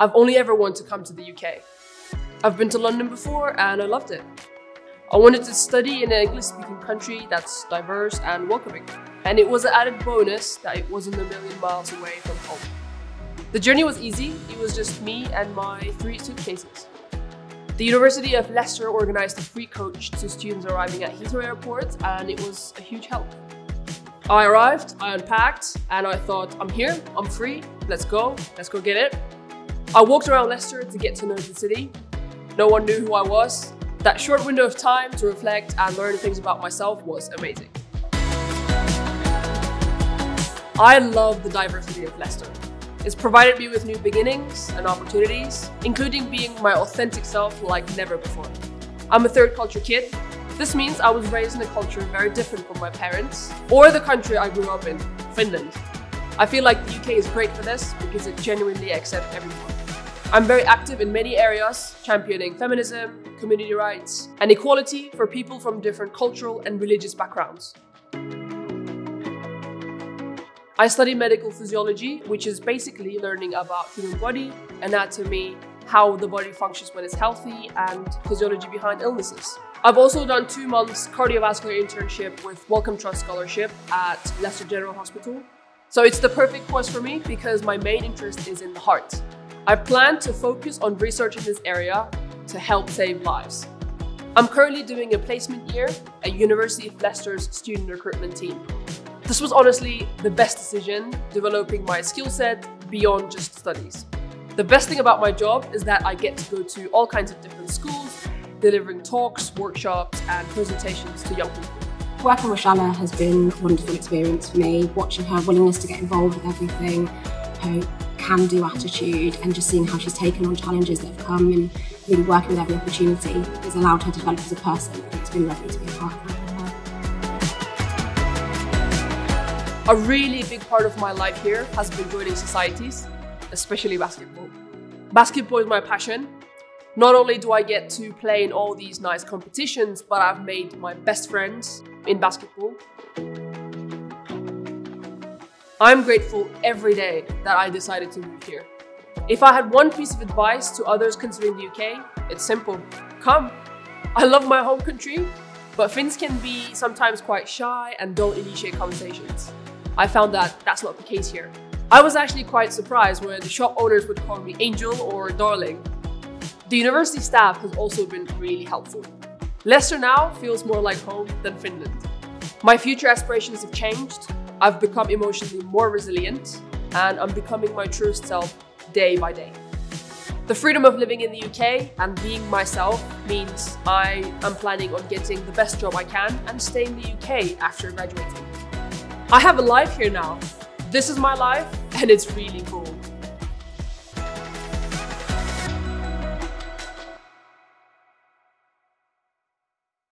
I've only ever wanted to come to the UK. I've been to London before and I loved it. I wanted to study in an English-speaking country that's diverse and welcoming. And it was an added bonus that it wasn't a million miles away from home. The journey was easy. It was just me and my 3 suitcases. The University of Leicester organized a free coach to students arriving at Heathrow Airport, and it was a huge help. I arrived, I unpacked, and I thought, I'm here, I'm free, let's go get it. I walked around Leicester to get to know the city. No one knew who I was. That short window of time to reflect and learn things about myself was amazing. I love the diversity of Leicester. It's provided me with new beginnings and opportunities, including being my authentic self like never before. I'm a third culture kid. This means I was raised in a culture very different from my parents or the country I grew up in, Finland. I feel like the UK is great for this because it genuinely accepts everyone. I'm very active in many areas, championing feminism, community rights, and equality for people from different cultural and religious backgrounds. I study medical physiology, which is basically learning about human body, anatomy, how the body functions when it's healthy, and physiology behind illnesses. I've also done 2 months cardiovascular internship with Wellcome Trust Scholarship at Leicester General Hospital. So it's the perfect course for me because my main interest is in the heart. I plan to focus on research in this area to help save lives. I'm currently doing a placement year at University of Leicester's student recruitment team. This was honestly the best decision, developing my skill set beyond just studies. The best thing about my job is that I get to go to all kinds of different schools, delivering talks, workshops, and presentations to young people. Working with Shanna has been a wonderful experience for me, watching her willingness to get involved with everything, her can-do attitude, and just seeing how she's taken on challenges that have come and really working with every opportunity has allowed her to develop as a person. It's been lovely to be a part of that. A really big part of my life here has been joining societies, especially basketball. Basketball is my passion. Not only do I get to play in all these nice competitions, but I've made my best friends in basketball. I'm grateful every day that I decided to move here. If I had one piece of advice to others considering the UK, it's simple. Come. I love my home country, but Finns can be sometimes quite shy and don't initiate conversations. I found that that's not the case here. I was actually quite surprised when the shop owners would call me Angel or Darling. The university staff has also been really helpful. Leicester now feels more like home than Finland. My future aspirations have changed. I've become emotionally more resilient and I'm becoming my truest self day by day. The freedom of living in the UK and being myself means I am planning on getting the best job I can and staying in the UK after graduating. I have a life here now. This is my life and it's really cool.